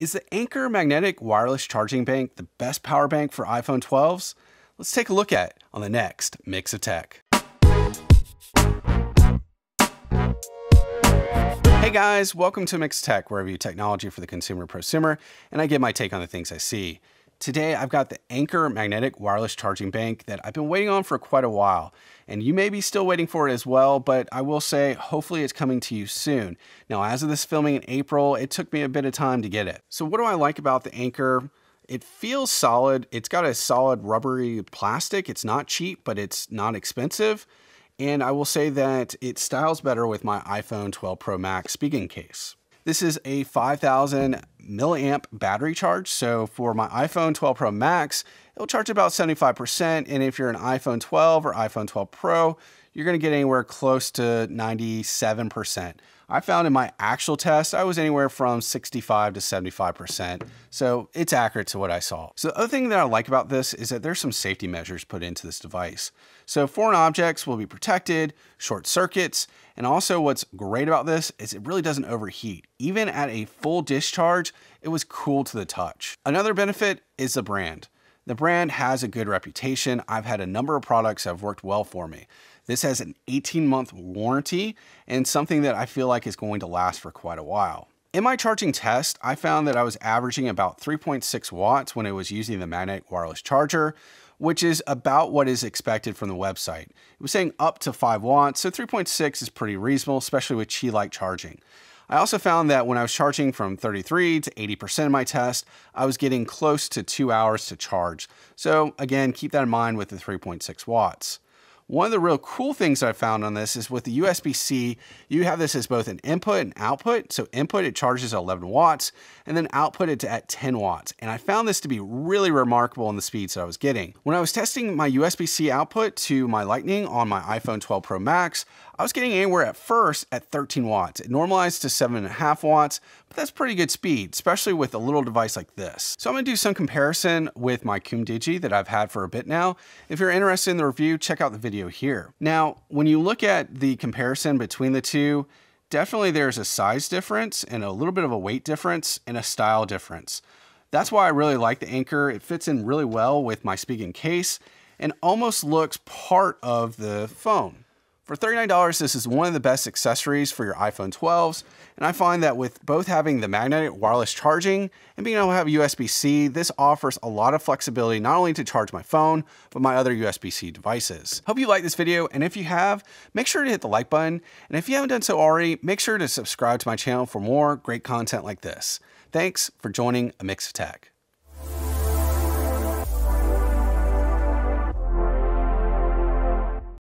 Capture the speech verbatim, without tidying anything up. Is the Anker Magnetic Wireless Charging Bank the best power bank for iPhone twelves? Let's take a look at it on the next Mix of Tech. Hey guys, welcome to Mix of Tech, where I review technology for the consumer prosumer, and I give my take on the things I see. Today, I've got the Anker Magnetic Wireless Charging Bank that I've been waiting on for quite a while. And you may be still waiting for it as well, but I will say, hopefully it's coming to you soon. Now, as of this filming in April, it took me a bit of time to get it. So what do I like about the Anker? It feels solid. It's got a solid rubbery plastic. It's not cheap, but it's not expensive. And I will say that it styles better with my iPhone twelve Pro Max Spigen case. This is a five thousand milliamp battery charge. So for my iPhone twelve Pro Max, it'll charge about seventy-five percent. And if you're an iPhone twelve or iPhone twelve Pro, you're gonna get anywhere close to ninety-seven percent. I found in my actual test, I was anywhere from sixty-five to seventy-five percent. So it's accurate to what I saw. So the other thing that I like about this is that there's some safety measures put into this device. So foreign objects will be protected, short circuits, and also what's great about this is it really doesn't overheat. Even at a full discharge, it was cool to the touch. Another benefit is the brand. The brand has a good reputation. I've had a number of products that have worked well for me. This has an eighteen month warranty and something that I feel like is going to last for quite a while. In my charging test, I found that I was averaging about three point six watts when it was using the magnetic wireless charger, which is about what is expected from the website. It was saying up to five watts, so three point six is pretty reasonable, especially with Qi-like charging. I also found that when I was charging from thirty-three to eighty percent of my test, I was getting close to two hours to charge. So again, keep that in mind with the three point six watts. One of the real cool things I found on this is with the U S B C, you have this as both an input and output. So input, it charges at eleven watts, and then output it at ten watts. And I found this to be really remarkable in the speeds that I was getting. When I was testing my U S B C output to my Lightning on my iPhone twelve Pro Max, I was getting anywhere at first at thirteen watts. It normalized to seven and a half watts, but that's pretty good speed, especially with a little device like this. So I'm gonna do some comparison with my KumDigi that I've had for a bit now. If you're interested in the review, check out the video here. Now, when you look at the comparison between the two, definitely there's a size difference and a little bit of a weight difference and a style difference. That's why I really like the Anker. It fits in really well with my Spigen case and almost looks part of the phone. For thirty-nine dollars, this is one of the best accessories for your iPhone twelves, and I find that with both having the magnetic wireless charging and being able to have U S B C, this offers a lot of flexibility not only to charge my phone, but my other U S B C devices. Hope you like this video, and if you have, make sure to hit the like button, and if you haven't done so already, make sure to subscribe to my channel for more great content like this. Thanks for joining A Mix of Tech.